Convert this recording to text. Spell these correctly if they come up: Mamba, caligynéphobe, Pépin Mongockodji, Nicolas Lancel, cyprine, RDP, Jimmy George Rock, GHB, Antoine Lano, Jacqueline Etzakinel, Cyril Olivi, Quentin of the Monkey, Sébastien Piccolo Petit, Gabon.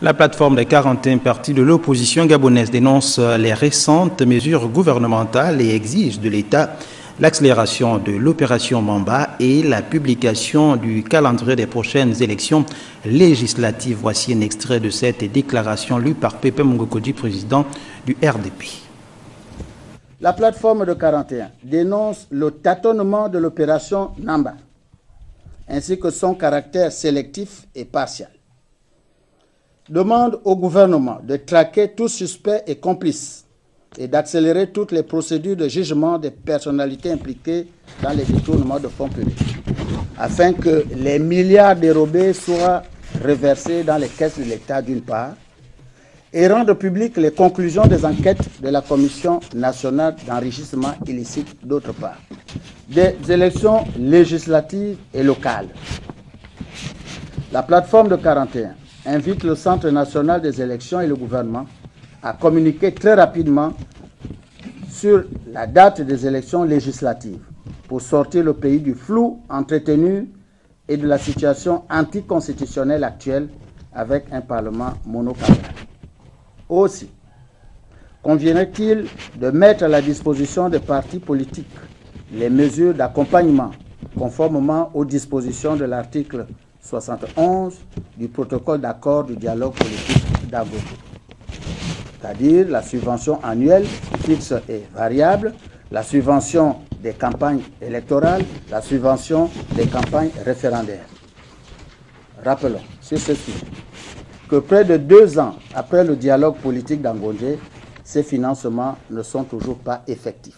La plateforme des 41 partis de l'opposition gabonaise dénonce les récentes mesures gouvernementales et exige de l'État l'accélération de l'opération Mamba et la publication du calendrier des prochaines élections législatives. Voici un extrait de cette déclaration lue par Pépin Mongockodji, président du RDP. La plateforme de 41 dénonce le tâtonnement de l'opération Mamba, ainsi que son caractère sélectif et partial. Demande au gouvernement de traquer tout suspect et complice et d'accélérer toutes les procédures de jugement des personnalités impliquées dans les détournements de fonds publics, afin que les milliards dérobés soient reversés dans les caisses de l'État d'une part, et rendre publiques les conclusions des enquêtes de la Commission nationale d'enrichissement illicite d'autre part, des élections législatives et locales. La plateforme de 41 invite le Centre national des élections et le gouvernement à communiquer très rapidement sur la date des élections législatives pour sortir le pays du flou entretenu et de la situation anticonstitutionnelle actuelle avec un Parlement monocaméral. Aussi, conviendrait-il de mettre à la disposition des partis politiques les mesures d'accompagnement conformément aux dispositions de l'article 71 du protocole d'accord du dialogue politique d'Agogo, c'est-à-dire la subvention annuelle fixe et variable, la subvention des campagnes électorales, la subvention des campagnes référendaires. Rappelons sur ce sujet que près de 2 ans après le dialogue politique d'Angondé, ces financements ne sont toujours pas effectifs.